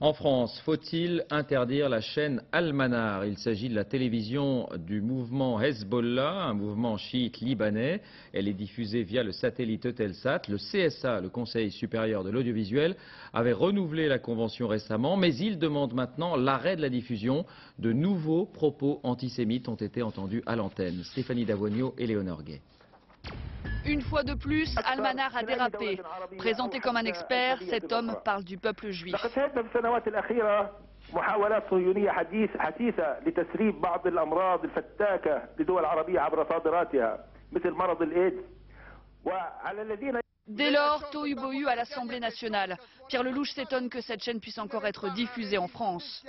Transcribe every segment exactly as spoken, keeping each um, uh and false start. En France, faut-il interdire la chaîne Al-Manar? Il s'agit de la télévision du mouvement Hezbollah, un mouvement chiite libanais. Elle est diffusée via le satellite Eutelsat. Le C S A, le Conseil supérieur de l'audiovisuel, avait renouvelé la convention récemment, mais il demande maintenant l'arrêt de la diffusion. De nouveaux propos antisémites ont été entendus à l'antenne. Stéphanie Davogno et Léonore Guay. Une fois de plus, Al-Manar a dérapé. Présenté comme un expert, cet homme parle du peuple juif. Dès lors, tohu-bohu à l'Assemblée nationale. Pierre Lellouche s'étonne que cette chaîne puisse encore être diffusée en France.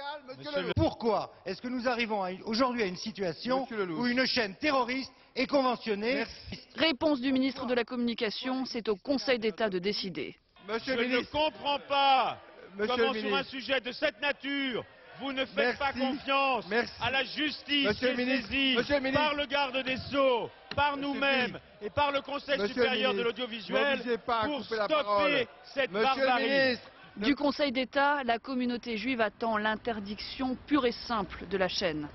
Pourquoi est-ce que nous arrivons aujourd'hui à une situation où une chaîne terroriste et conventionné. Merci. Réponse du ministre de la Communication, c'est au Conseil d'État de décider. Monsieur Je le ministre. ne comprends pas Monsieur comment sur un sujet de cette nature, vous ne faites Merci. pas confiance Merci. à la justice Monsieur qui est saisie Monsieur par le garde des Sceaux, par nous-mêmes et par le Conseil Monsieur supérieur ministre. de l'audiovisuel pour stopper cette Monsieur barbarie. Du Conseil d'État, la communauté juive attend l'interdiction pure et simple de la chaîne.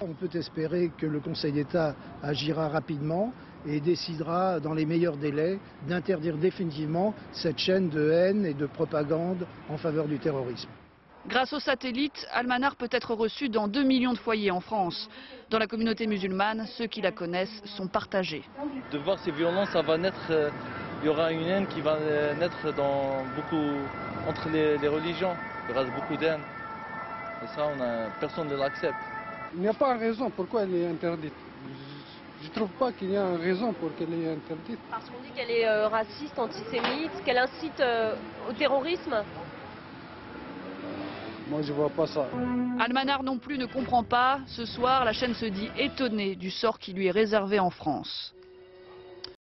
On peut espérer que le Conseil d'État agira rapidement et décidera dans les meilleurs délais d'interdire définitivement cette chaîne de haine et de propagande en faveur du terrorisme. Grâce aux satellites, Al-Manar peut être reçu dans deux millions de foyers en France. Dans la communauté musulmane, ceux qui la connaissent sont partagés. De voir ces violences, ça va naître, euh, il y aura une haine qui va naître dans beaucoup, entre les, les religions. Il y aura beaucoup d'haine. Et ça, on a, personne ne l'accepte. Il n'y a pas de raison pourquoi elle est interdite. Je ne trouve pas qu'il y a une raison pour qu'elle est interdite. Parce qu'on dit qu'elle est euh, raciste, antisémite, qu'elle incite euh, au terrorisme. Moi, je ne vois pas ça. Al-Manar non plus ne comprend pas. Ce soir, la chaîne se dit étonnée du sort qui lui est réservé en France.